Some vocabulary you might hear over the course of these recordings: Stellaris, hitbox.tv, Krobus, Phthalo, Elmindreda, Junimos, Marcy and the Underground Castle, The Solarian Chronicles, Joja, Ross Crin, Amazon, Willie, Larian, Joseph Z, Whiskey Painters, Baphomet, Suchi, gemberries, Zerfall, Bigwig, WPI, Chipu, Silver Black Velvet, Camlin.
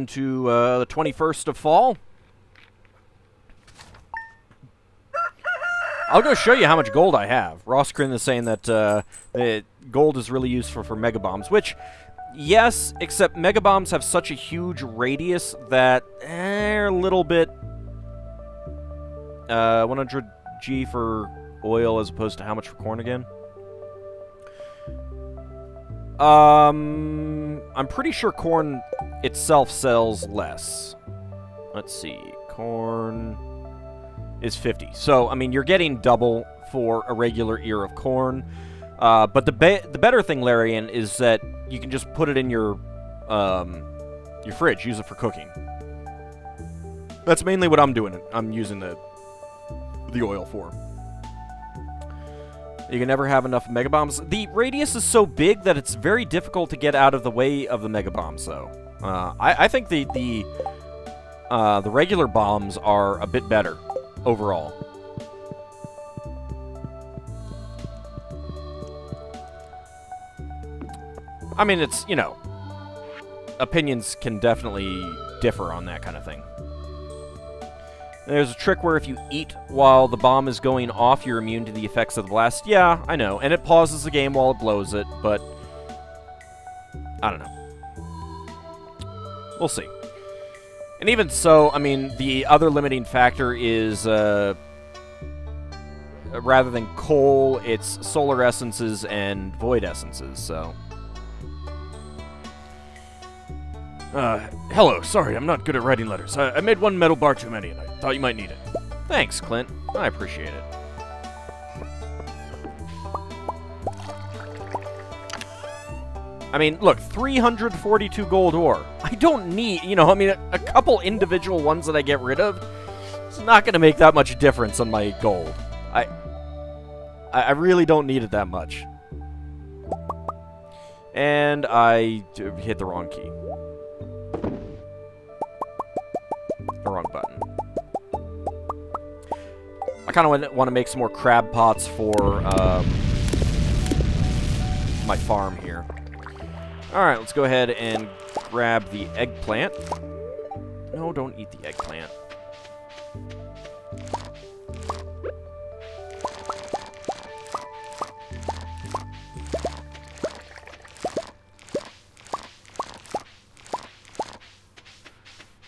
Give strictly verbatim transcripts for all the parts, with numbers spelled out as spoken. into uh, the twenty-first of fall. I'll go show you how much gold I have. Ross Crin is saying that uh, it, gold is really useful for mega bombs, which, yes, except mega bombs have such a huge radius that they're eh, a little bit uh, one hundred G for oil as opposed to how much for corn again. Um, I'm pretty sure corn itself sells less. Let's see, corn is fifty. So, I mean, you're getting double for a regular ear of corn. Uh, but the be the better thing, Larian, is that you can just put it in your, um, your fridge. Use it for cooking. That's mainly what I'm doing. I'm using the, the oil for. You can never have enough mega bombs. The radius is so big that it's very difficult to get out of the way of the mega bombs, though. Uh, I, I think the, the, uh, the regular bombs are a bit better overall. I mean, it's, you know, opinions can definitely differ on that kind of thing. There's a trick where if you eat while the bomb is going off, you're immune to the effects of the blast. Yeah, I know. And it pauses the game while it blows it, but I don't know. We'll see. And even so, I mean, the other limiting factor is, uh, rather than coal, it's solar essences and void essences, so. Uh, hello, sorry, I'm not good at writing letters. I, I made one metal bar too many, and I thought you might need it. Thanks, Clint. I appreciate it. I mean, look, three hundred forty-two gold ore. I don't need, you know, I mean, a, a couple individual ones that I get rid of, it's not going to make that much difference on my gold. I, I really don't need it that much. And I hit the wrong key. The wrong button. I kind of want to make some more crab pots for um, my farm here. Alright, let's go ahead and grab the eggplant. No, don't eat the eggplant.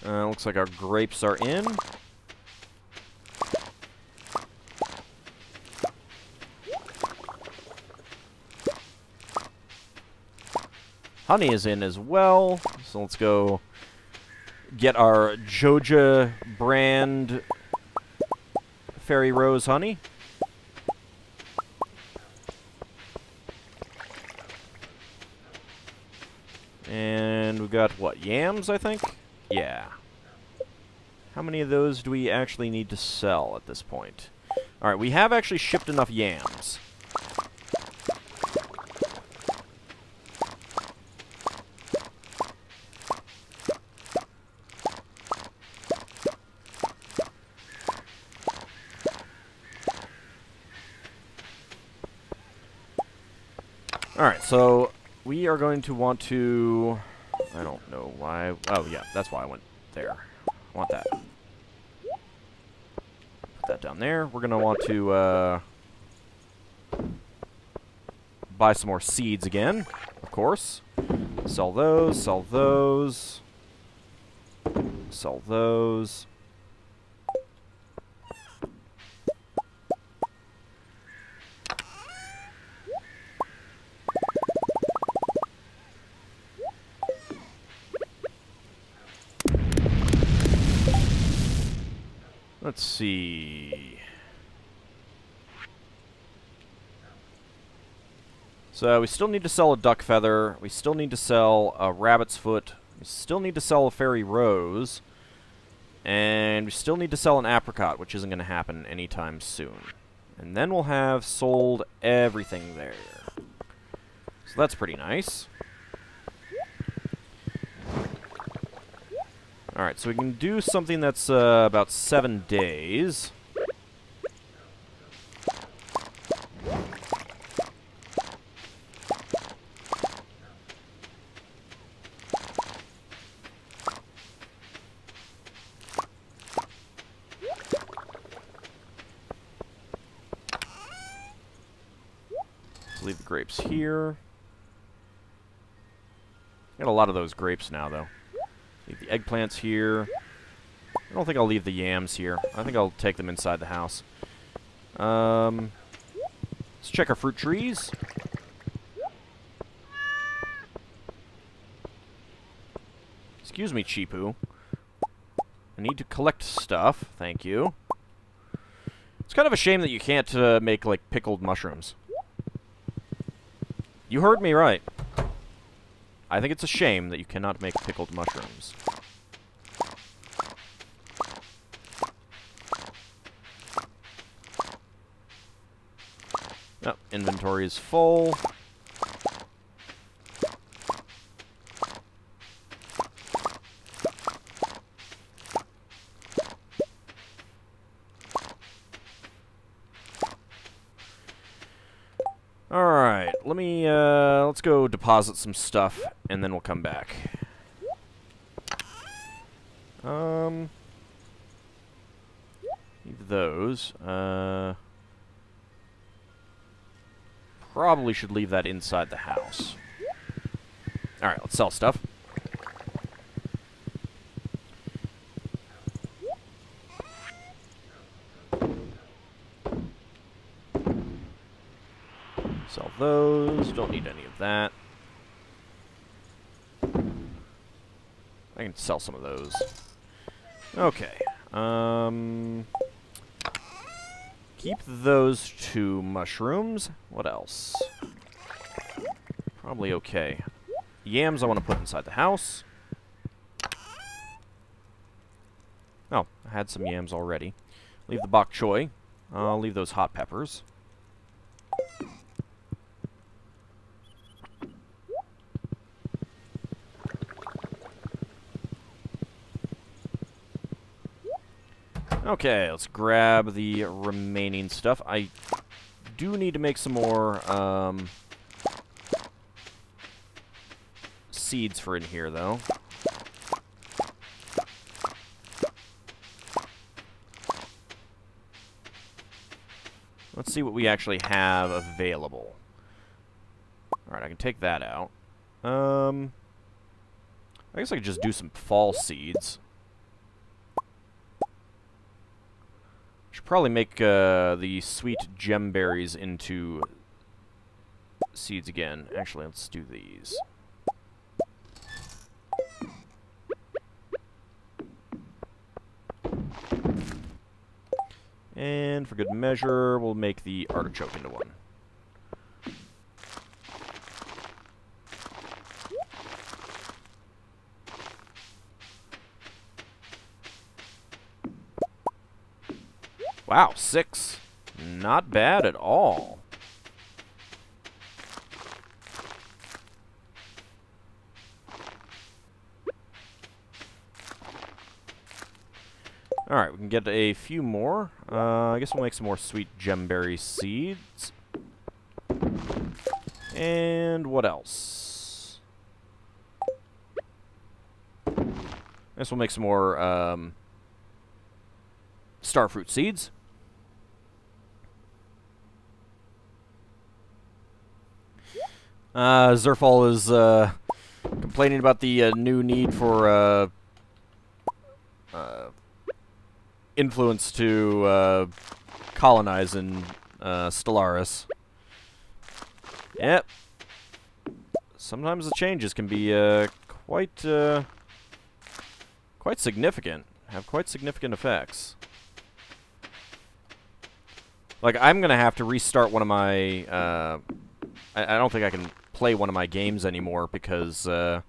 Uh, looks like our grapes are in. Honey is in as well, so let's go get our Joja brand Fairy Rose honey. And we've got, what, yams, I think? Yeah. How many of those do we actually need to sell at this point? Alright, we have actually shipped enough yams. Alright, so we are going to want to... I don't know why... Oh, yeah, that's why I went there. I want that. Put that down there. We're going to want to uh, buy some more seeds again, of course. Sell those, sell those, sell those. Let's see. So we still need to sell a duck feather. We still need to sell a rabbit's foot. We still need to sell a fairy rose. And we still need to sell an apricot, which isn't going to happen anytime soon. And then we'll have sold everything there. So that's pretty nice. Alright, so we can do something that's uh, about seven days. leave the grapes here. Got a lot of those grapes now, though. Leave the eggplants here. I don't think I'll leave the yams here. I think I'll take them inside the house. Um, let's check our fruit trees. Excuse me, Chipu. I need to collect stuff. Thank you. It's kind of a shame that you can't uh, make, like, pickled mushrooms. You heard me right. I think it's a shame that you cannot make pickled mushrooms. Oh, inventory is full. Let's go deposit some stuff, and then we'll come back. Um, leave those. Uh, probably should leave that inside the house. All right, let's sell stuff. Sell those. Don't need any of that. I can sell some of those. Okay. Um, keep those two mushrooms. What else? Probably okay. Yams I want to put inside the house. Oh, I had some yams already. Leave the bok choy. I'll leave those hot peppers. Okay, let's grab the remaining stuff. I do need to make some more um, seeds for in here, though. Let's see what we actually have available. All right, I can take that out. Um, I guess I could just do some fall seeds. Probably make uh, the sweet gemberries into seeds again. Actually, let's do these. And for good measure, we'll make the artichoke into one. Wow, six. Not bad at all. All right, we can get a few more. Uh, I guess we'll make some more sweet gemberry seeds. And what else? I guess we'll make some more um, starfruit seeds. Uh, Zerfall is uh, complaining about the uh, new need for uh, uh, influence to uh, colonize in uh, Stellaris. Yep. Sometimes the changes can be uh, quite uh, quite significant, have quite significant effects. Like, I'm going to have to restart one of my, uh, I, I don't think I can play one of my games anymore because, uh,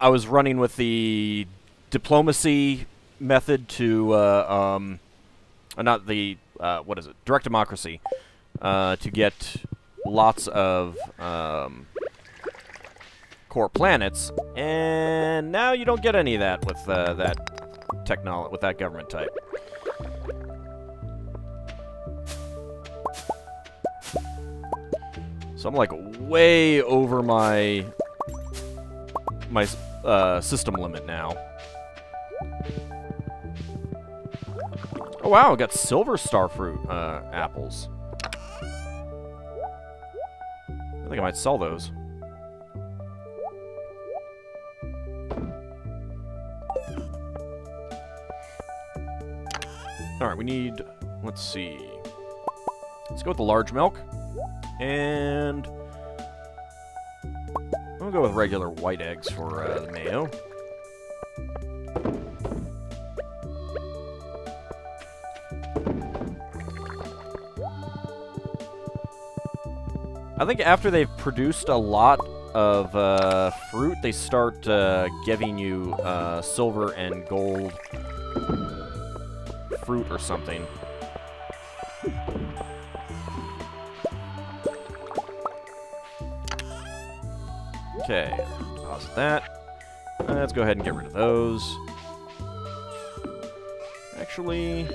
I was running with the diplomacy method to, uh, um, uh, not the, uh, what is it, direct democracy, uh, to get lots of, um, core planets, and now you don't get any of that with, uh, that technology, with that government type. So I'm like way over my my uh, system limit now. Oh wow, I got silver starfruit uh, apples. I think I might sell those. Alright, we need... Let's see. Let's go with the large milk. And... I'll go with regular white eggs for uh, the mayo. I think after they've produced a lot of uh, fruit, they start uh, giving you uh, silver and gold fruit or something. Okay, toss that. Uh, let's go ahead and get rid of those. Actually...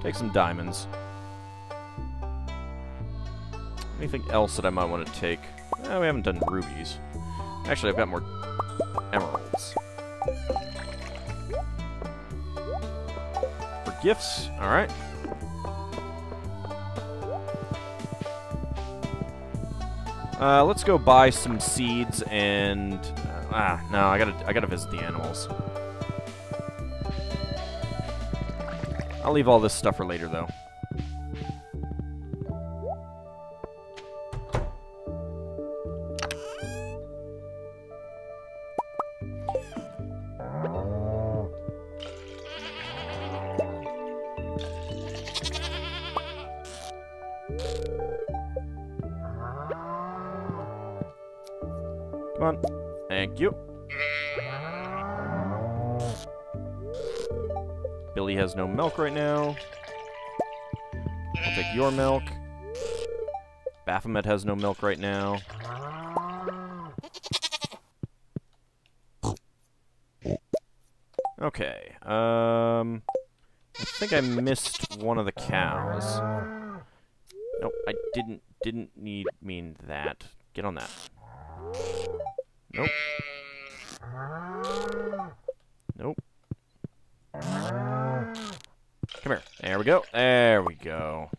Take some diamonds. Anything else that I might want to take? Oh, we haven't done rubies. Actually, I've got more emeralds. For gifts, alright. Uh, let's go buy some seeds and... Uh, ah, no, I gotta, I gotta visit the animals. I'll leave all this stuff for later, though. Come on. Thank you. Billy has no milk right now. I'll take your milk. Baphomet has no milk right now. Okay. Um, I think I missed one of the cows. Nope, I didn't didn't need mean that. Get on that. Nope. Nope. Come here. There we go. There we go.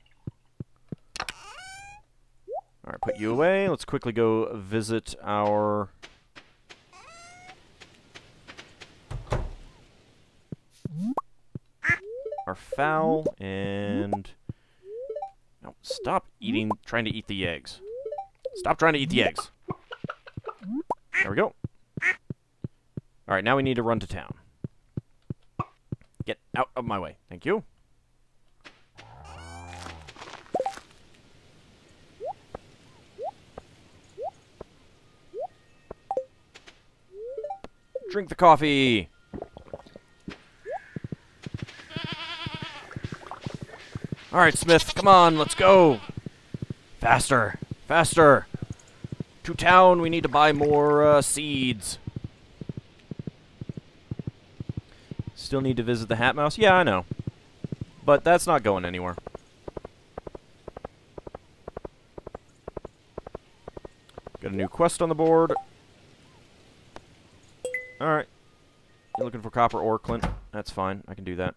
Alright, put you away. Let's quickly go visit our... Our fowl, and... No, stop eating, trying to eat the eggs. Stop trying to eat the eggs. There we go. Alright, now we need to run to town. Get out of my way. Thank you. Drink the coffee. All right, Smith, come on, let's go. Faster, faster. To town, we need to buy more uh, seeds. Still need to visit the Hat Mouse? Yeah, I know. But that's not going anywhere. Got a new quest on the board. Alright. You're looking for copper ore, Clint. That's fine. I can do that.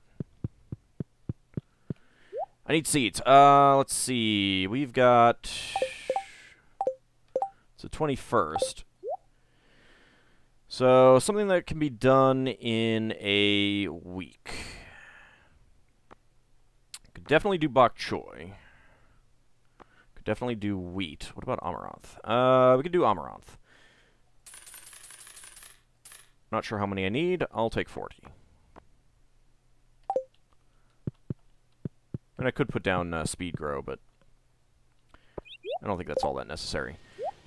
I need seeds. Uh, let's see. We've got... It's the twenty-first. So, something that can be done in a week. Could definitely do bok choy. Could definitely do wheat. What about amaranth? Uh, we could do amaranth. Not sure how many I need. I'll take forty. And I could put down uh, speed grow, but I don't think that's all that necessary.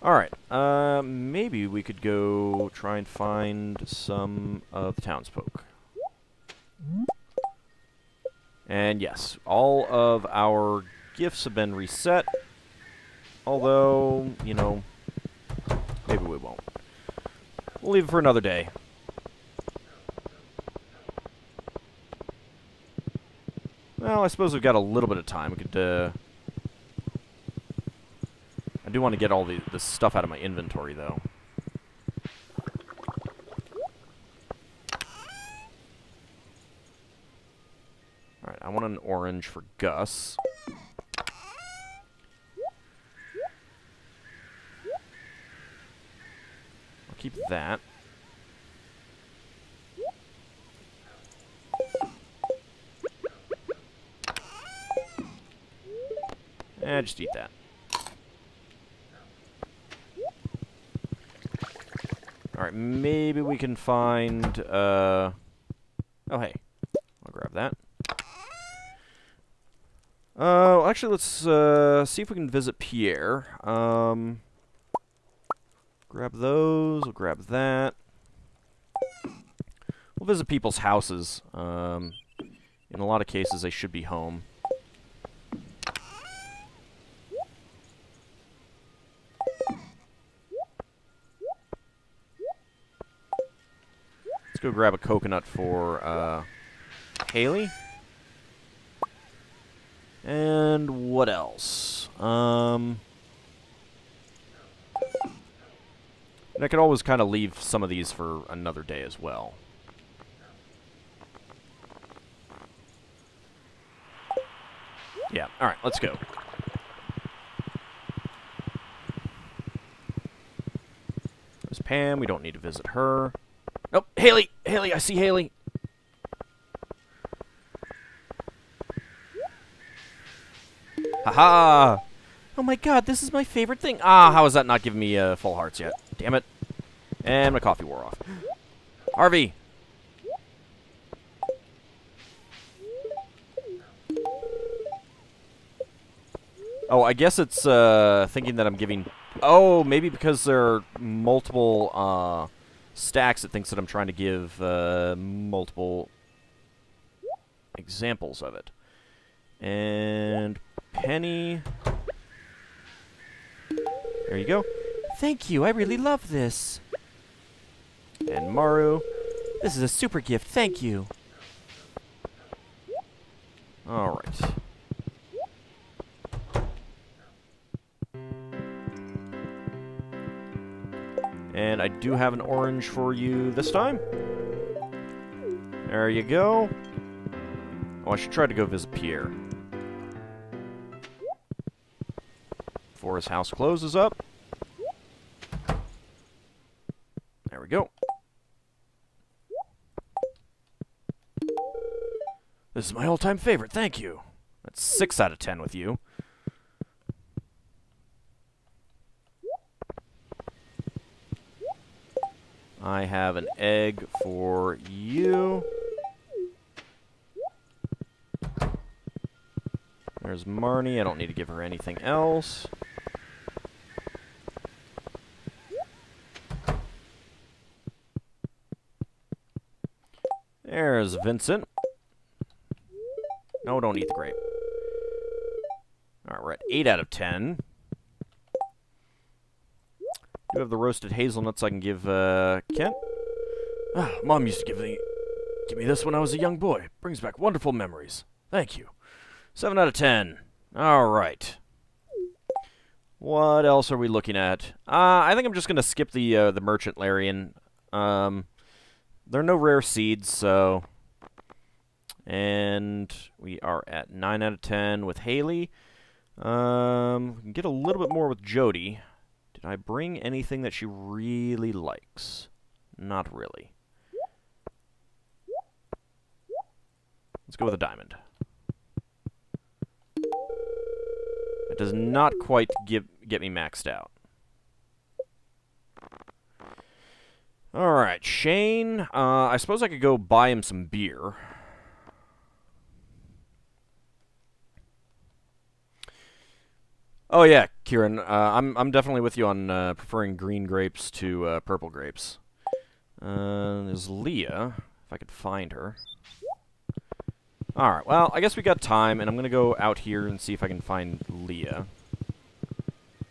Alright, uh, maybe we could go try and find some of the townsfolk. And yes, all of our gifts have been reset. Although, you know, maybe we won't. We'll leave it for another day. Well, I suppose we've got a little bit of time. We could, uh... I do want to get all the, the stuff out of my inventory, though. Alright, I want an orange for Gus. I'll keep that. Eh, just eat that. Alright, maybe we can find, uh... oh, hey. I'll grab that. Oh, uh, actually, let's uh, see if we can visit Pierre. Um, grab those. We'll grab that. We'll visit people's houses. Um, in a lot of cases, they should be home. Go grab a coconut for uh, Haley. And what else? Um, and I could always kind of leave some of these for another day as well. Yeah, alright, let's go. There's Pam, we don't need to visit her. Oh, Haley! Haley, I see Haley! Haha! Oh my god, this is my favorite thing! Ah, how is that not giving me uh, full hearts yet? Damn it. And my coffee wore off. Harvey! Oh, I guess it's uh, thinking that I'm giving... Oh, maybe because there are multiple... Uh, stacks, it thinks that I'm trying to give uh, multiple examples of it. And Penny. There you go. Thank you, I really love this. And Maru. This is a super gift, thank you. Alright. And I do have an orange for you this time. There you go. Oh, I should try to go visit Pierre. Before his house closes up. There we go. This is my all-time favorite, thank you. That's six out of ten with you. I have an egg for you. There's Marnie. I don't need to give her anything else. There's Vincent. No, don't eat the grape. All right, we're at eight out of ten. I do have the roasted hazelnuts I can give uh, Kent. Ah, Mom used to give me, give me this when I was a young boy. Brings back wonderful memories. Thank you. seven out of ten. All right. What else are we looking at? Uh, I think I'm just going to skip the uh, the merchant Larian. Um, there are no rare seeds, so... And we are at nine out of ten with Haley. Um, we can get a little bit more with Jody. Did I bring anything that she really likes? Not really. Let's go with a diamond. That does not quite give, get me maxed out. Alright, Shane. Uh, I suppose I could go buy him some beer. Oh yeah, Kieran, uh, I'm I'm definitely with you on uh, preferring green grapes to uh, purple grapes. Uh, there's Leah, if I could find her. All right, well, I guess we got time, and I'm gonna go out here and see if I can find Leah,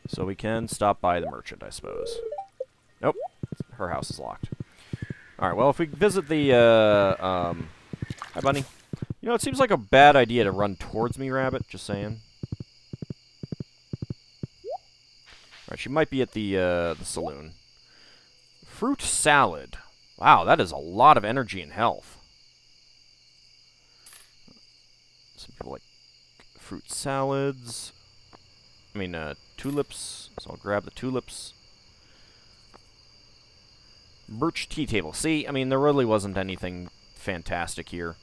so we can stop by the merchant, I suppose. Nope, her house is locked. All right, well, if we visit the uh, um, hi, bunny. You know, it seems like a bad idea to run towards me, rabbit. Just saying. Alright, she might be at the, uh, the saloon. Fruit salad. Wow, that is a lot of energy and health. Some people like fruit salads. I mean, uh, tulips. So I'll grab the tulips. Birch tea table. See, I mean, there really wasn't anything fantastic here.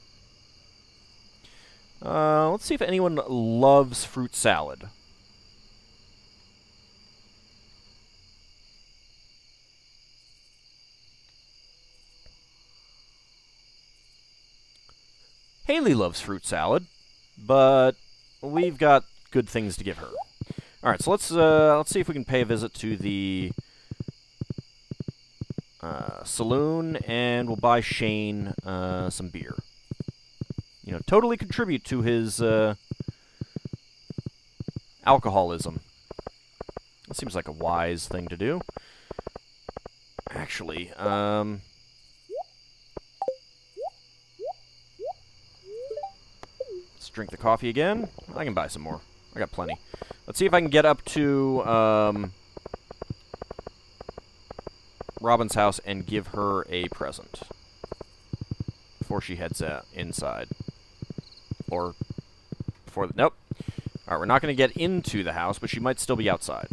Uh, let's see if anyone loves fruit salad. Haley loves fruit salad, but we've got good things to give her. All right, so let's uh, let's see if we can pay a visit to the uh, saloon, and we'll buy Shane uh, some beer. You know, totally contribute to his uh, alcoholism. That seems like a wise thing to do. Actually, um... let's drink the coffee again. I can buy some more. I got plenty. Let's see if I can get up to um, Robin's house and give her a present before she heads out inside. Or before the... Nope. Alright, we're not going to get into the house, but she might still be outside.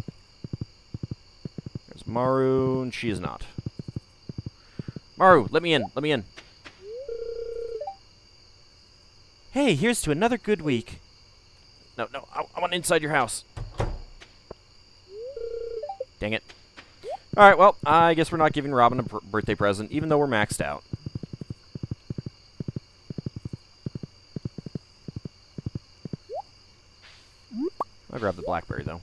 There's Maru, and she is not. Maru, let me in. Let me in. Hey, here's to another good week. No, no, I, I want inside your house. Dang it. Alright, well, I guess we're not giving Robin a pr- birthday present, even though we're maxed out. I'll grab the blackberry, though.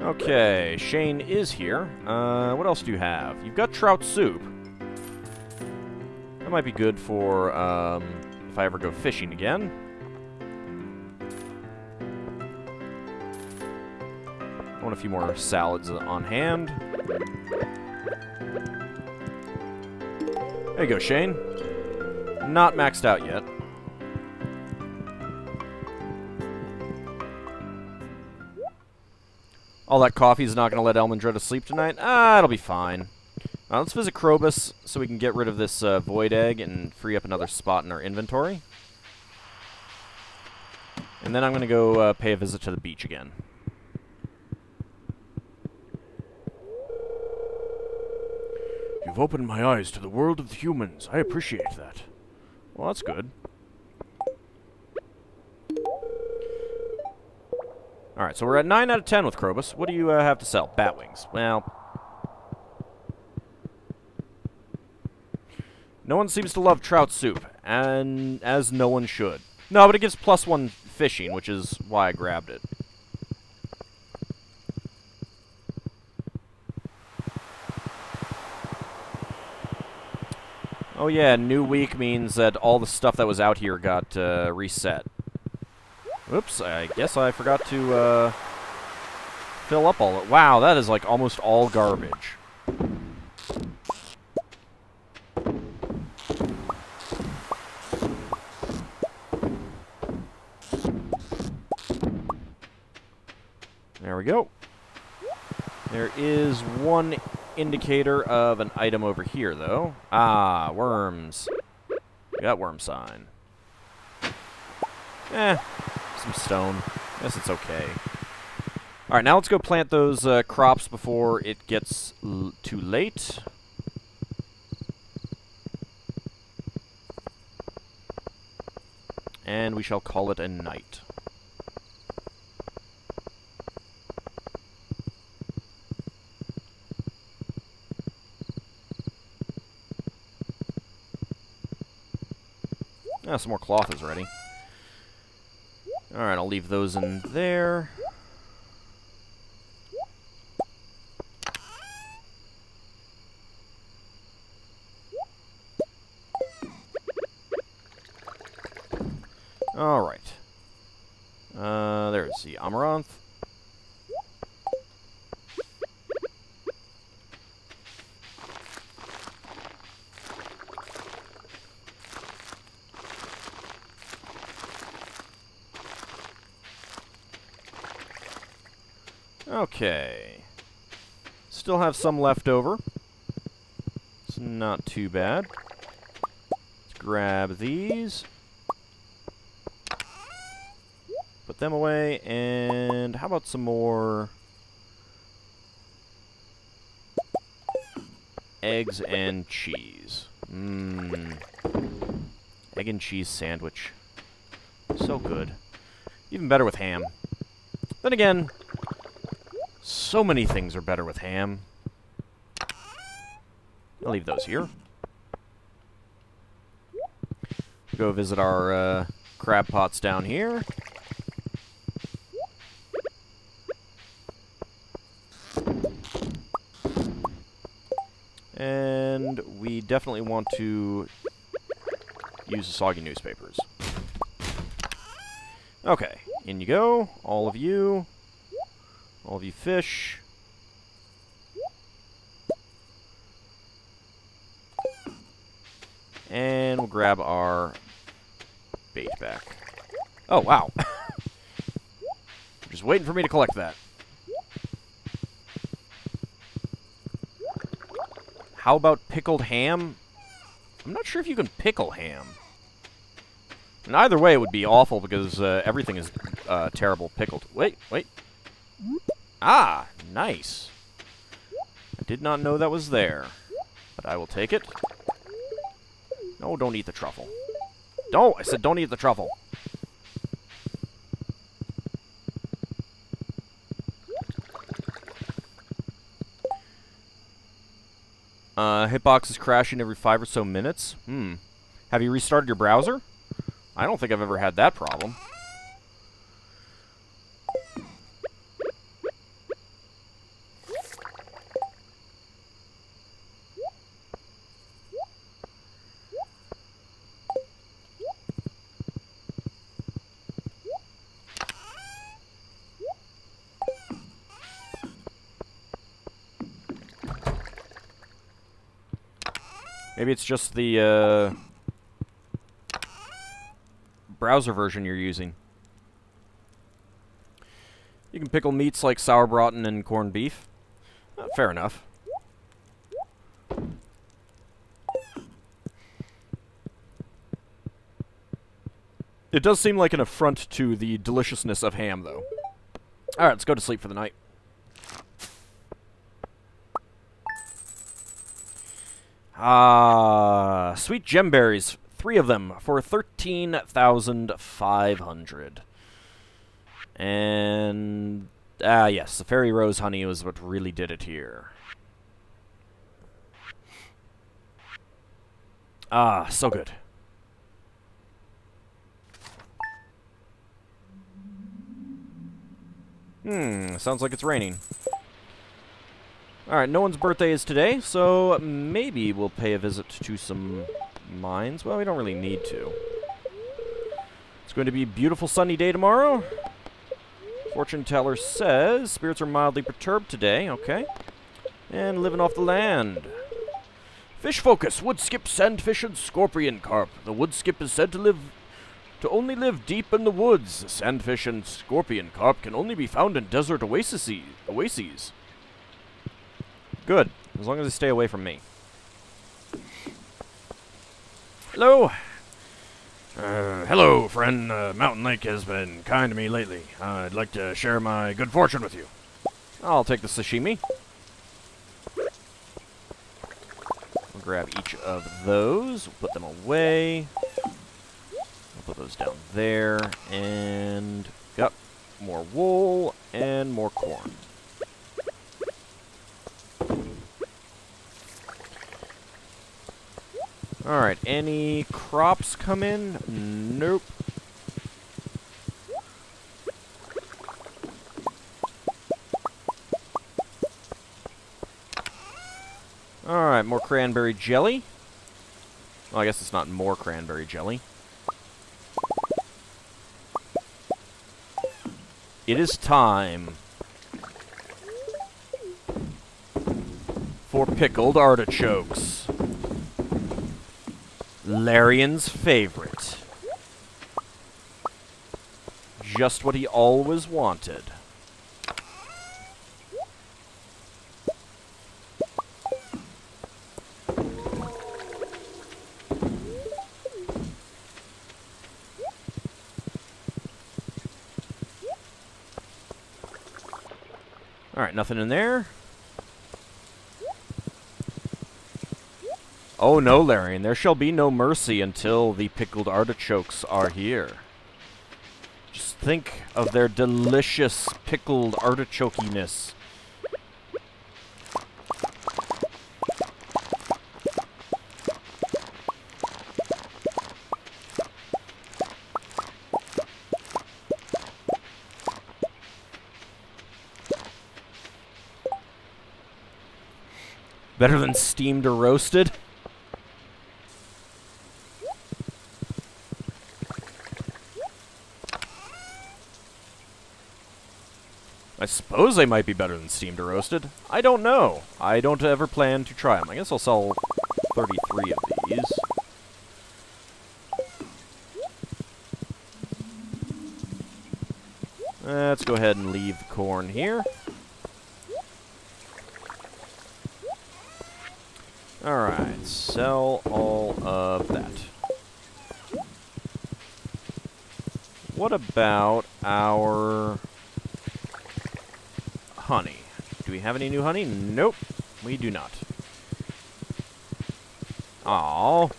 Okay, Shane is here. Uh, what else do you have? You've got trout soup. That might be good for um, if I ever go fishing again. I want a few more salads on hand. There you go, Shane. Not maxed out yet. All that coffee's not going to let Elmindreda sleep tonight. Ah, it'll be fine. Uh, let's visit Krobus so we can get rid of this uh, void egg and free up another spot in our inventory. And then I'm going to go uh, pay a visit to the beach again. You've opened my eyes to the world of the humans. I appreciate that. Well, that's good. Alright, so we're at nine out of ten with Krobus. What do you uh, have to sell? Bat wings. Well... no one seems to love trout soup, and as no one should. No, but it gives plus one fishing, which is why I grabbed it. Oh yeah, new week means that all the stuff that was out here got uh, reset. Oops, I guess I forgot to uh, fill up all it. Wow, that is like almost all garbage. There we go. There is one indicator of an item over here, though. Ah, worms. We got worm sign. Eh. Some stone. I guess it's okay. All right, now let's go plant those uh, crops before it gets l too late. And we shall call it a night. Ah, some more cloth is ready. Alright, I'll leave those in there. Alright. Uh, there's the amaranth. Okay. still have some left over. It's not too bad. Let's grab these. Put them away, and how about some more eggs and cheese? Mmm. Egg and cheese sandwich. So good. Even better with ham. Then again, so many things are better with ham. I'll leave those here. Go visit our uh, crab pots down here. And we definitely want to use the soggy newspapers. Okay, in you go. All of you. All of you fish. And we'll grab our bait back. Oh, wow. Just waiting for me to collect that. How about pickled ham? I'm not sure if you can pickle ham. And either way, it would be awful because uh, everything is uh, terrible pickled. Wait, wait. Ah, nice. I did not know that was there, but I will take it. No, don't eat the truffle. Don't! I said don't eat the truffle. Uh, hitbox is crashing every five or so minutes. Hmm. Have you restarted your browser? I don't think I've ever had that problem. Maybe it's just the uh, browser version you're using. You can pickle meats like sauerbraten and corned beef. Uh, fair enough. It does seem like an affront to the deliciousness of ham, though. Alright, let's go to sleep for the night. Ah, uh, sweet gemberries. Three of them for thirteen thousand five hundred. And, ah, uh, yes, the fairy rose honey was what really did it here. Ah, so good. Hmm, sounds like it's raining. Alright, no one's birthday is today, so maybe we'll pay a visit to some mines. Well, we don't really need to. It's going to be a beautiful sunny day tomorrow. Fortune teller says spirits are mildly perturbed today, okay. And living off the land. Fish focus, woodskip, sandfish, and scorpion carp. The woodskip is said to live to only live deep in the woods. Sandfish and scorpion carp can only be found in desert oases. oases. Good, as long as they stay away from me. Hello! Uh, hello, friend. Uh, Mountain Lake has been kind to me lately. Uh, I'd like to share my good fortune with you. I'll take the sashimi. We'll grab each of those, we'll put them away. We'll put those down there, and... Yep, more wool, and more corn. Alright, any crops come in? Nope. Alright, more cranberry jelly. Well, I guess it's not more cranberry jelly. It is time for pickled artichokes. Larian's favorite. Just what he always wanted. Alright, nothing in there. Oh no, Larian, there shall be no mercy until the pickled artichokes are here. Just think of their delicious pickled artichokiness. Better than steamed or roasted? I suppose they might be better than steamed or roasted. I don't know. I don't ever plan to try them. I guess I'll sell thirty-three of these. Let's go ahead and leave the corn here. Alright, sell all of that. What about our honey? Do we have any new honey? Nope, we do not. Aww.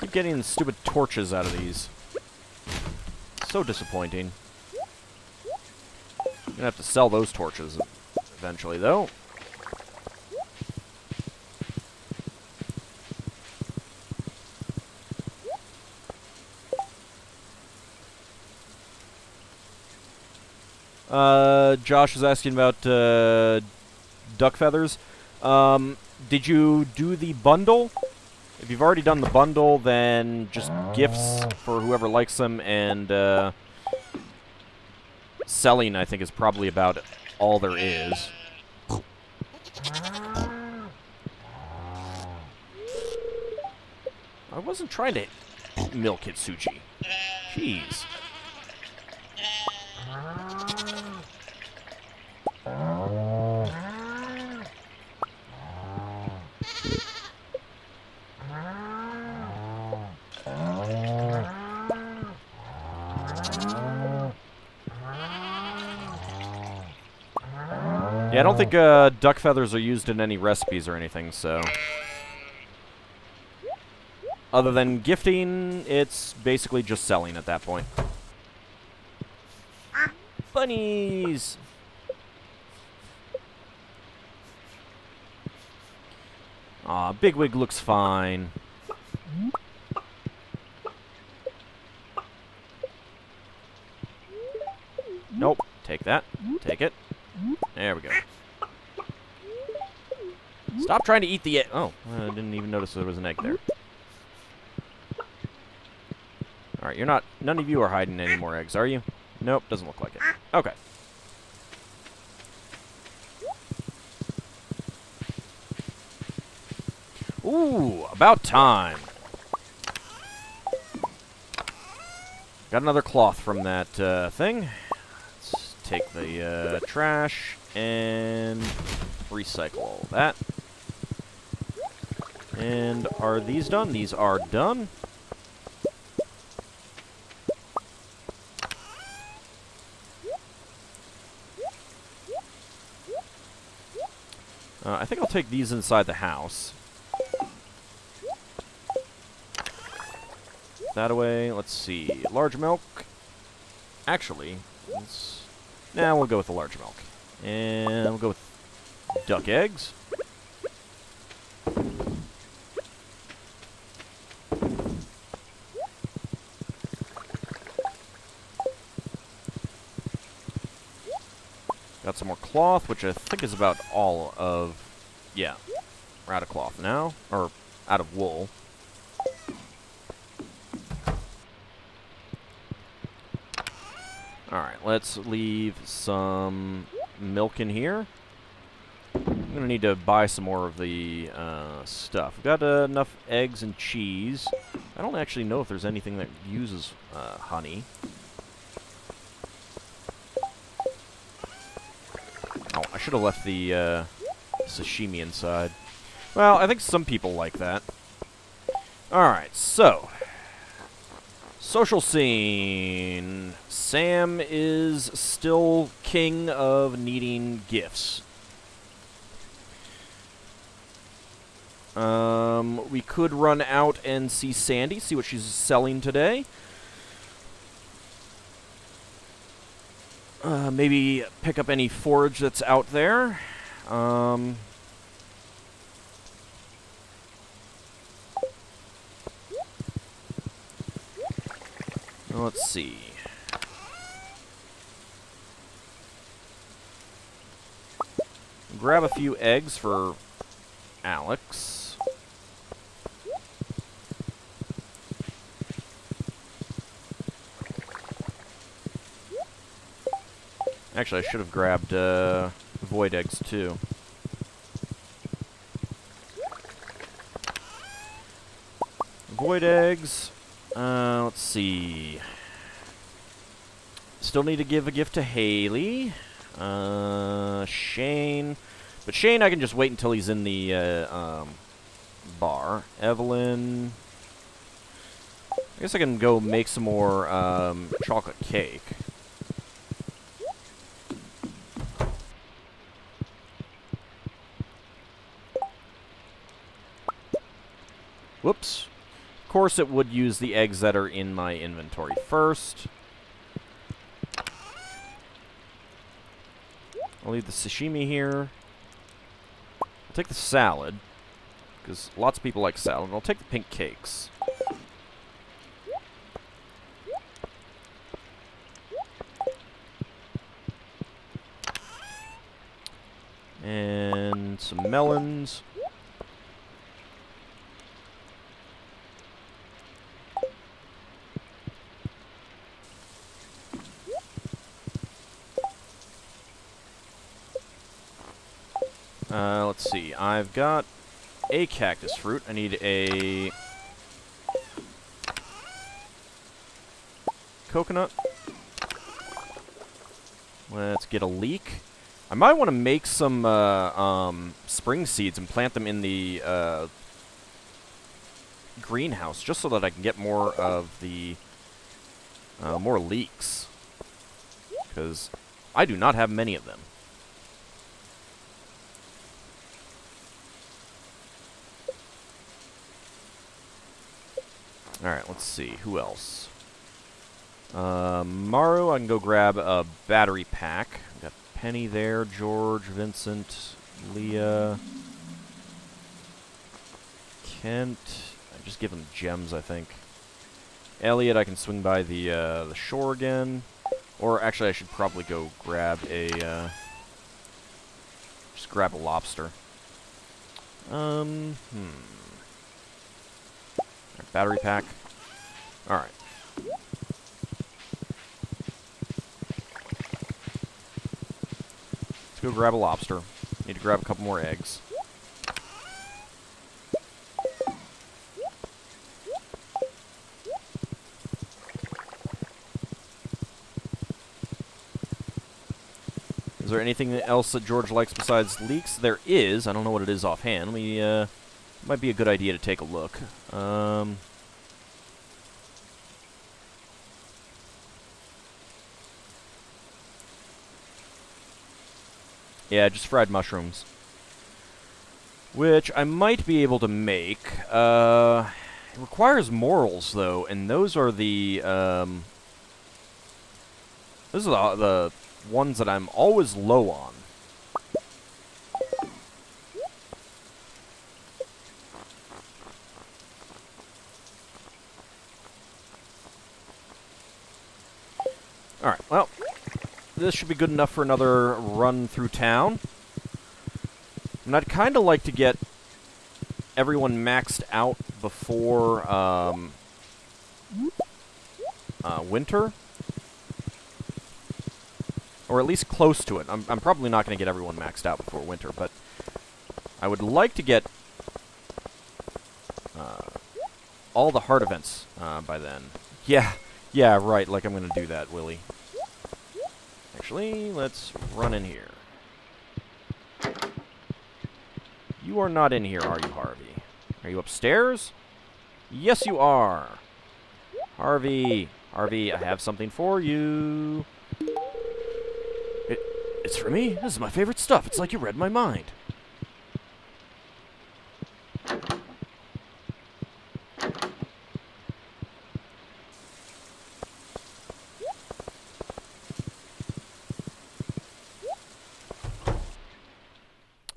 Keep getting the stupid torches out of these. So disappointing. I'm gonna have to sell those torches eventually, though. Uh, Josh was asking about uh, duck feathers. Um, did you do the bundle? If you've already done the bundle, then just gifts for whoever likes them, and uh, selling, I think, is probably about all there is. I wasn't trying to milk it, Suchi. Jeez. Yeah, I don't think uh, duck feathers are used in any recipes or anything, so... Other than gifting, it's basically just selling at that point. Bunnies! Aw, Bigwig looks fine. Nope. Take that. Take it. There we go. Stop trying to eat the egg. Oh, I didn't even notice there was an egg there. Alright, you're not... None of you are hiding any more eggs, are you? Nope, doesn't look like it. Okay. Ooh, about time. Got another cloth from that uh, thing. Take the uh, trash and recycle all that. And are these done? These are done. Uh, I think I'll take these inside the house. That away. Let's see. Large milk. Actually, let's... Now nah, we'll go with the large milk. And we'll go with duck eggs. Got some more cloth, which I think is about all of... Yeah. We're out of cloth now. Or out of wool. Alright, let's leave some milk in here. I'm gonna need to buy some more of the uh, stuff. We've got uh, enough eggs and cheese. I don't actually know if there's anything that uses uh, honey. Oh, I should have left the uh, sashimi inside. Well, I think some people like that. Alright, so. Social scene. Sam is still king of needing gifts. Um, we could run out and see Sandy, see what she's selling today. Uh, maybe pick up any forage that's out there. Um... Let's see. Grab a few eggs for Alex. Actually, I should have grabbed uh, void eggs too. Void eggs. Uh, let's see. Still need to give a gift to Haley. Uh, Shane. But Shane, I can just wait until he's in the uh, um, bar. Evelyn. I guess I can go make some more um, chocolate cake. Whoops. Of course it would use the eggs that are in my inventory first. I'll leave the sashimi here. I'll take the salad, because lots of people like salad. I'll take the pink cakes. And some melons. Uh, let's see, I've got a cactus fruit. I need a coconut. Let's get a leek. I might want to make some uh, um, spring seeds and plant them in the uh, greenhouse, just so that I can get more of the, uh, more leeks. Because I do not have many of them. Alright, let's see. Who else? Uh, Maru, I can go grab a battery pack. Got Penny there, George, Vincent, Leah, Kent. I just give them gems, I think. Elliot, I can swing by the, uh, the shore again. Or, actually, I should probably go grab a, uh, just grab a lobster. Um, hmm. Battery pack. All right. Let's go grab a lobster. Need to grab a couple more eggs. Is there anything else that George likes besides leeks? There is. I don't know what it is offhand. Let me, uh... might be a good idea to take a look. Um, yeah, just fried mushrooms. Which I might be able to make. Uh, it requires morals, though, and those are the... Um, those are the, the ones that I'm always low on. Alright, well, this should be good enough for another run through town. And I'd kind of like to get everyone maxed out before um, uh, winter. Or at least close to it. I'm, I'm probably not going to get everyone maxed out before winter, but I would like to get uh, all the heart events uh, by then. Yeah, yeah, right, like I'm going to do that, Willie. Actually, let's run in here. You are not in here, are you, Harvey? Are you upstairs? Yes, you are. Harvey, Harvey, I have something for you. It, it's for me? This is my favorite stuff. It's like you read my mind.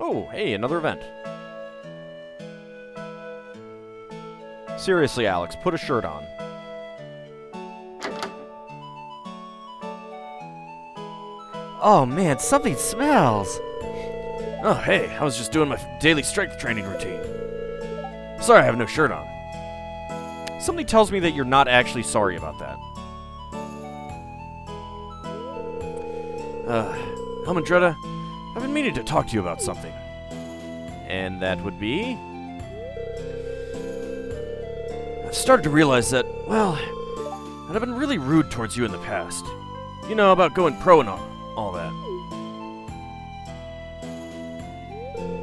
Oh, hey, another event. Seriously, Alex, put a shirt on. Oh, man, something smells. Oh, hey, I was just doing my daily strength training routine. Sorry I have no shirt on. Somebody tells me that you're not actually sorry about that. Uh, Elmindreda, I've been meaning to talk to you about something. And that would be... I've started to realize that, well, that I've been really rude towards you in the past. You know, about going pro and all. All that.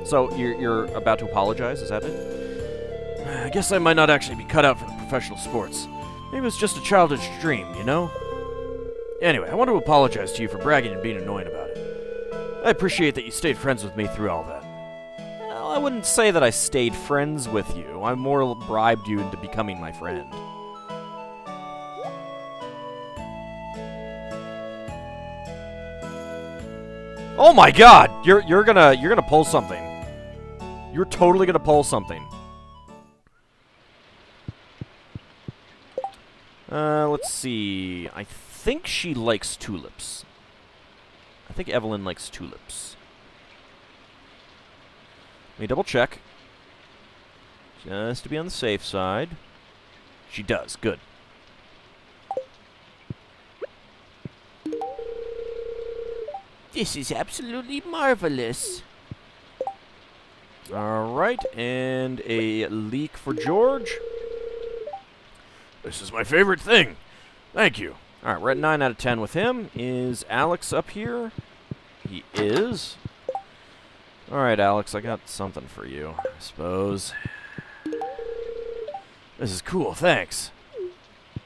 So, you're, you're about to apologize? Is that it? I guess I might not actually be cut out for the professional sports. Maybe it's just a childish dream, you know? Anyway, I want to apologize to you for bragging and being annoying about it. I appreciate that you stayed friends with me through all that. Well, I wouldn't say that I stayed friends with you. I more bribed you into becoming my friend. Oh my God! You're you're gonna you're gonna pull something. You're totally gonna pull something. Uh, let's see. I think she likes tulips. I think Evelyn likes tulips. Let me double check. Just to be on the safe side. She does. Good. This is absolutely marvelous. All right, and a leak for George. This is my favorite thing. Thank you. All right, we're at nine out of ten with him. Is Alex up here? He is. All right, Alex, I got something for you, I suppose. This is cool, thanks.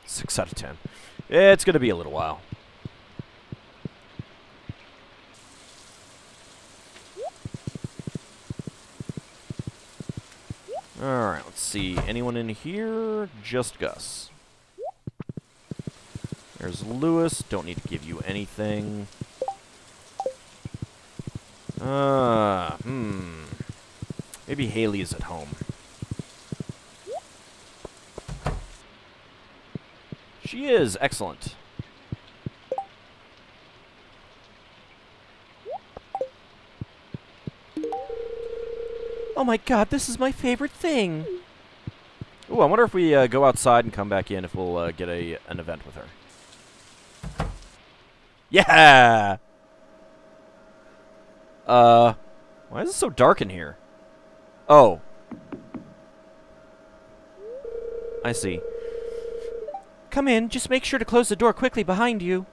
six out of ten. It's going to be a little while. Alright, let's see. Anyone in here? Just Gus. There's Lewis. Don't need to give you anything. Ah, uh, hmm. Maybe Haley is at home. She is. Excellent. Oh my God, this is my favorite thing. Ooh, I wonder if we uh, go outside and come back in if we'll uh, get a an event with her. Yeah! Uh, why is it so dark in here? Oh. I see. Come in, just make sure to close the door quickly behind you.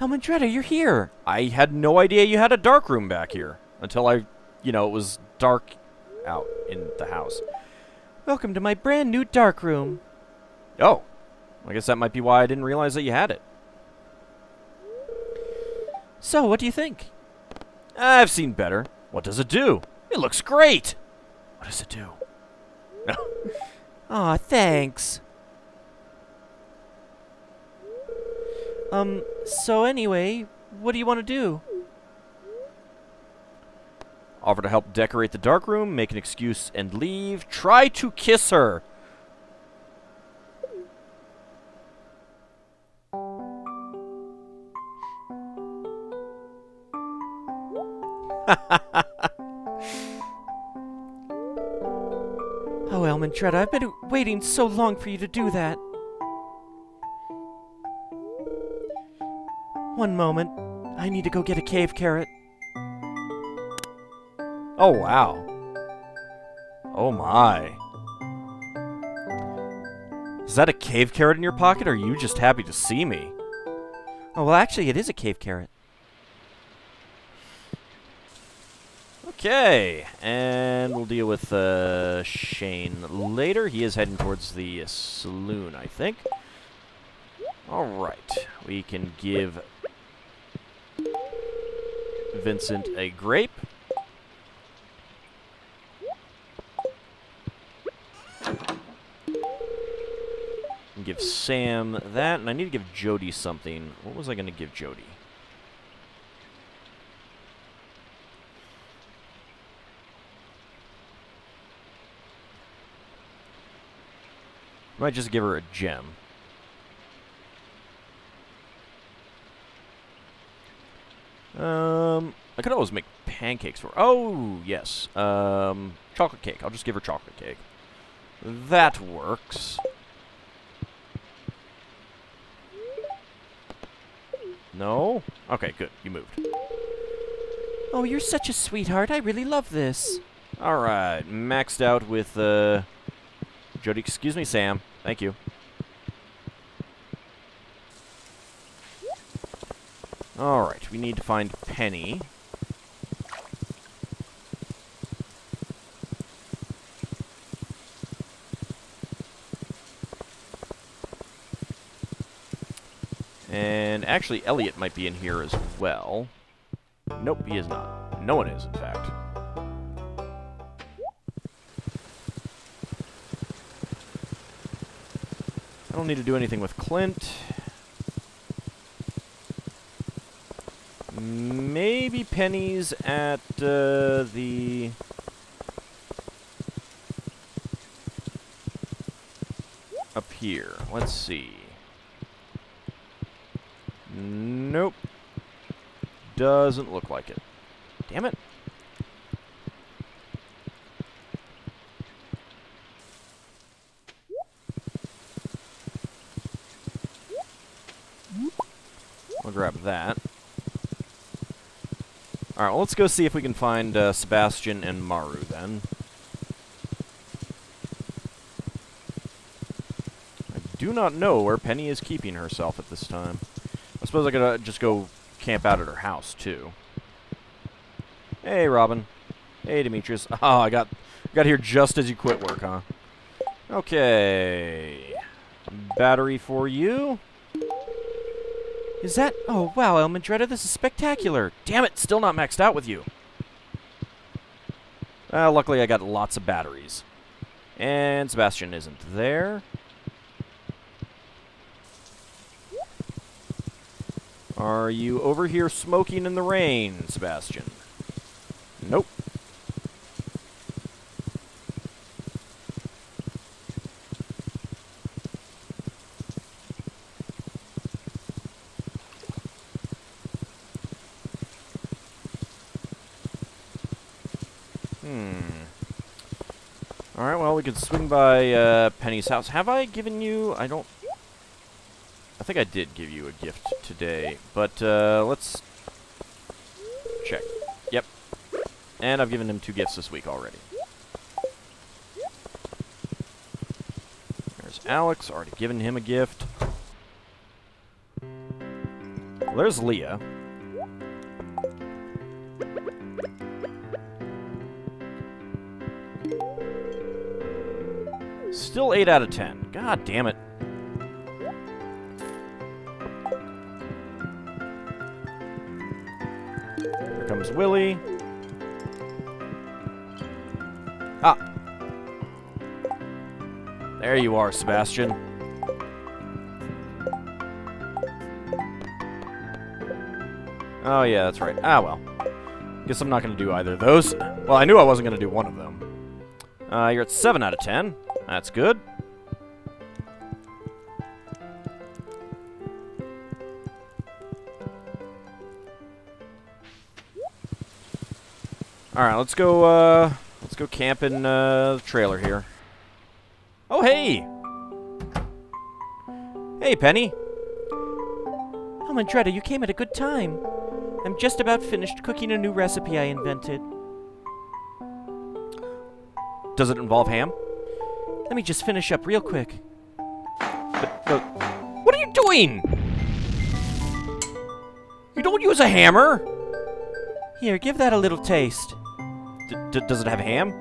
Elmindreda, you're here. I had no idea you had a dark room back here until I, you know, it was dark out in the house. Welcome to my brand new dark room. Oh, I guess that might be why I didn't realize that you had it. So, what do you think? I've seen better. What does it do? It looks great. What does it do? Aw, thanks. Um, so anyway, what do you want to do? Offer to help decorate the dark room, make an excuse and leave. Try to kiss her. Oh, Elmindreda, I've been waiting so long for you to do that. One moment. I need to go get a cave carrot. Oh, wow. Oh, my. Is that a cave carrot in your pocket, or are you just happy to see me? Oh, well, actually, it is a cave carrot. Okay, and we'll deal with uh, Shane later. He is heading towards the uh, saloon, I think. Alright, we can give Vincent a grape. And give Sam that, and I need to give Jody something. What was I going to give Jody? I might just give her a gem. Um, I could always make pancakes for her. Oh, yes. Um, chocolate cake. I'll just give her chocolate cake. That works. No? Okay, good. You moved. Oh, you're such a sweetheart. I really love this. All right. Maxed out with, uh... Jody, excuse me, Sam. Thank you. All right, we need to find Penny. And actually, Elliot might be in here as well. Nope, he is not. No one is, in fact. I don't need to do anything with Clint. Maybe Penny's at uh, the... up here. Let's see. Nope. Doesn't look like it. Damn it. I'll grab that. All right, well, let's go see if we can find uh, Sebastian and Maru then. I do not know where Penny is keeping herself at this time. I suppose I could uh, just go camp out at her house too. Hey, Robin. Hey, Demetrius. Oh, I got got here just as you quit work, huh? Okay. Battery for you. Is that... Oh, wow, Elmindreda, this is spectacular. Damn it, still not maxed out with you. Uh, luckily, I got lots of batteries. And Sebastian isn't there. Are you over here smoking in the rain, Sebastian? Nope. We could swing by uh, Penny's house. Have I given you... I don't... I think I did give you a gift today, but uh, let's check. Yep. And I've given him two gifts this week already. There's Alex. Already given him a gift. Well, there's Leah. Still eight out of ten. God damn it. Here comes Willie. Ah. There you are, Sebastian. Oh, yeah, that's right. Ah, well. Guess I'm not going to do either of those. Well, I knew I wasn't going to do one of them. Uh, you're at seven out of ten. That's good. All right, let's go. Uh, let's go camp in uh, the trailer here. Oh hey, hey Penny. Elmindreda, you came at a good time. I'm just about finished cooking a new recipe I invented. Does it involve ham? Let me just finish up real quick. But, but, what are you doing? You don't use a hammer! Here, give that a little taste. D d does it have ham?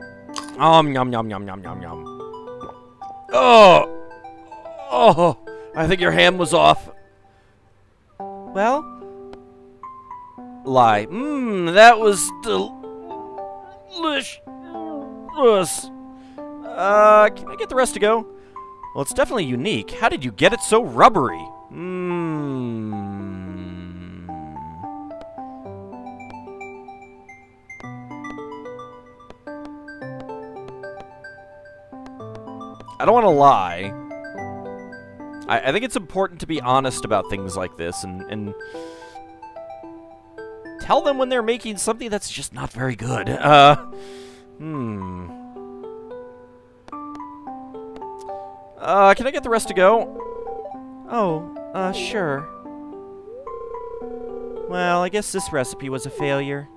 Um, yum, yum, yum, yum, yum, yum. Oh! Oh! I think your ham was off. Well? Lie. Mmm, that was delicious. Uh, can I get the rest to go? Well, it's definitely unique. How did you get it so rubbery? Mmm. I don't want to lie. I, I think it's important to be honest about things like this and, and tell them when they're making something that's just not very good. Uh, hmm. Uh, can I get the rest to go? Oh, uh, sure. Well, I guess this recipe was a failure.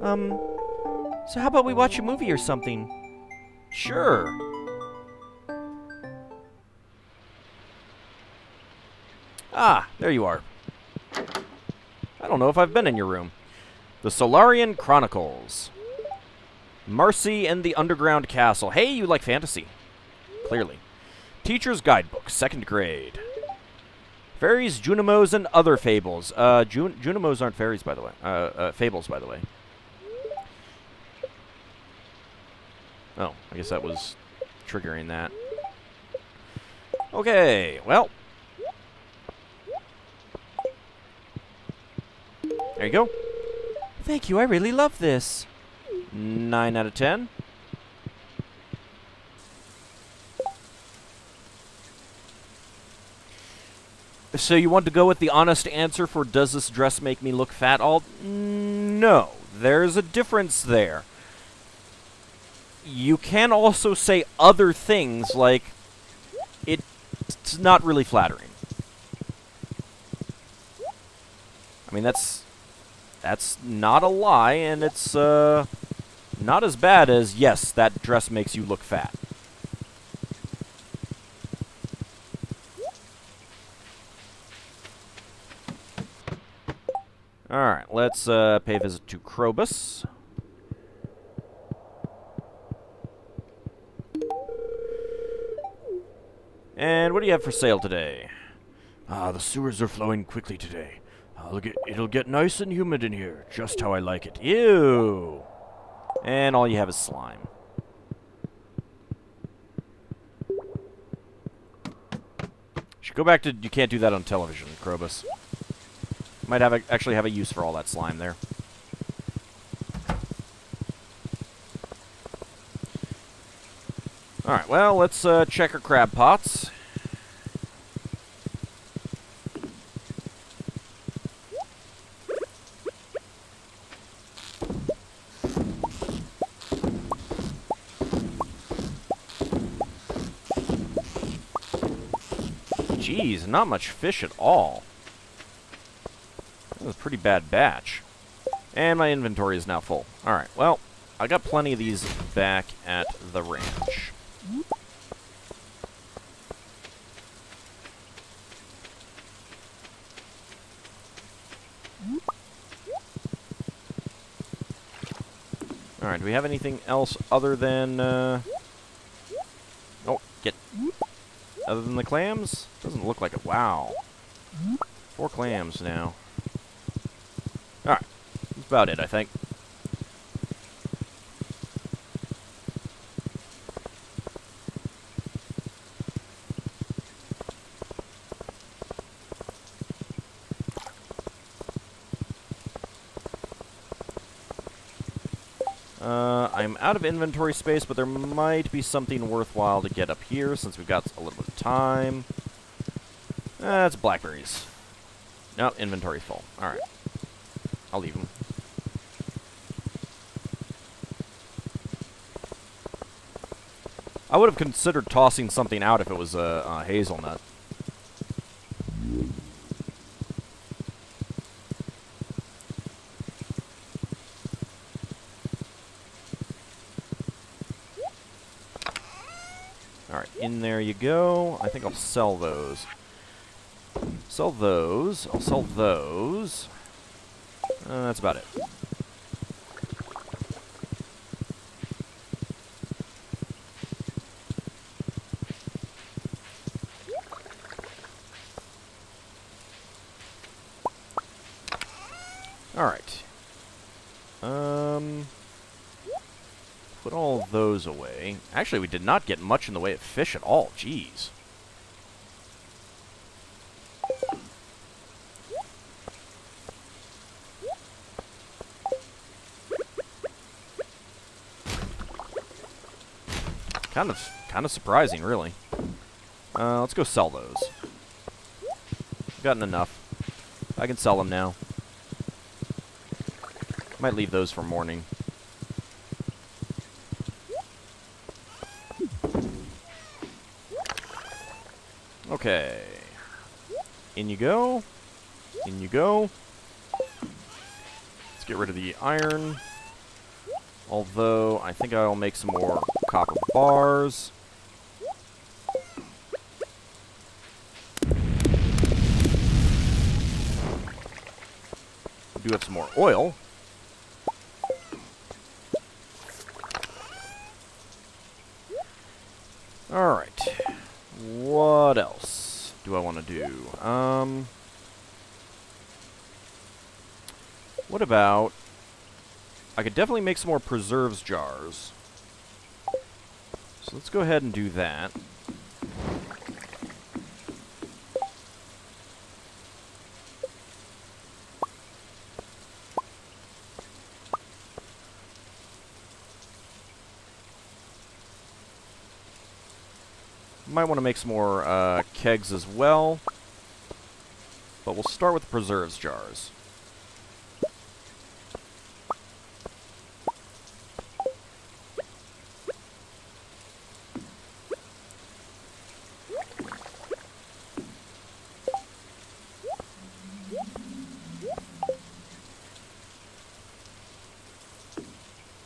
Um, so how about we watch a movie or something? Sure. Ah, there you are. I don't know if I've been in your room. The Solarian Chronicles. Marcy and the Underground Castle. Hey, you like fantasy. Clearly. Teacher's Guidebook, second grade. Fairies, Junimos, and other fables. Uh, Jun Junimos aren't fairies, by the way. Uh, uh, fables, by the way. Oh, I guess that was triggering that. Okay, well. There you go. Thank you, I really love this. Nine out of ten. So you want to go with the honest answer for does this dress make me look fat all? No, there's a difference there. You can also say other things like it's not really flattering. I mean, that's that's not a lie, and it's uh, not as bad as, yes, that dress makes you look fat. All right, let's uh, pay a visit to Krobus. And what do you have for sale today? Ah, the sewers are flowing quickly today. I'll get, it'll get nice and humid in here, just how I like it. Ew! And all you have is slime. Should go back to, you can't do that on television, Krobus. Might have a, actually have a use for all that slime there. Alright, well, let's uh, check our crab pots. Jeez, not much fish at all. That was a pretty bad batch. And my inventory is now full. Alright, well, I got plenty of these back at the ranch. Alright, do we have anything else other than, uh... oh, get... other than the clams? Doesn't look like it. Wow. Four clams now. Alright. That's about it, I think. Uh, I'm out of inventory space, but there might be something worthwhile to get up here since we've got a little bit of time. That's uh, blackberries. Nope, inventory full. Alright. I'll leave them. I would have considered tossing something out if it was a, a hazelnut. There you go. I think I'll sell those. Sell those. I'll sell those. Uh, that's about it. Alright. Um... Put all those away. Actually, we did not get much in the way of fish at all. Jeez. Kind of, kind of surprising, really. Uh, let's go sell those. I've gotten enough. I can sell them now. Might leave those for morning. Okay. In you go. In you go. Let's get rid of the iron. Although, I think I'll make some more copper bars. We do have some more oil. Alright. What else do I want to do? Um, what about... I could definitely make some more preserves jars. So let's go ahead and do that. Might want to make some more uh, kegs as well, but we'll start with the preserves jars.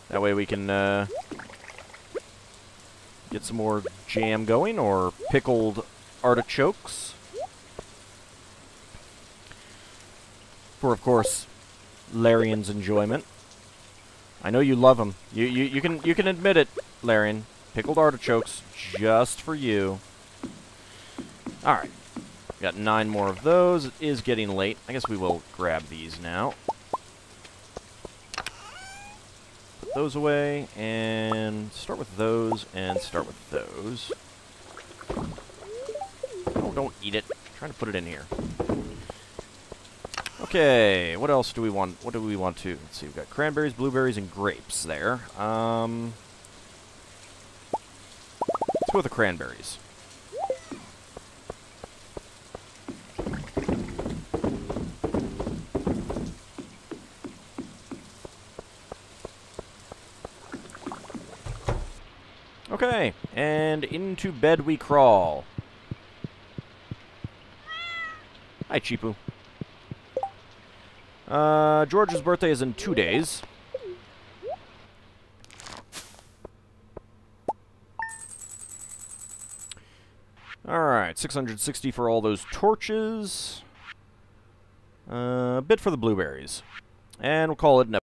That way we can uh, get some more jam going, or pickled artichokes. For, of course, Larian's enjoyment. I know you love them. You, you, you, can, you can admit it, Larian. Pickled artichokes, just for you. Alright. Got nine more of those. It is getting late. I guess we will grab these now. Those away, and start with those, and start with those. Oh, don't eat it. I'm trying to put it in here. Okay, what else do we want? What do we want to? Let's see, we've got cranberries, blueberries, and grapes there. Um, let's go with the cranberries. Okay, and into bed we crawl. Hi, Chipu. Uh, George's birthday is in two days. Alright, six hundred sixty for all those torches. Uh, a bit for the blueberries. And we'll call it an episode.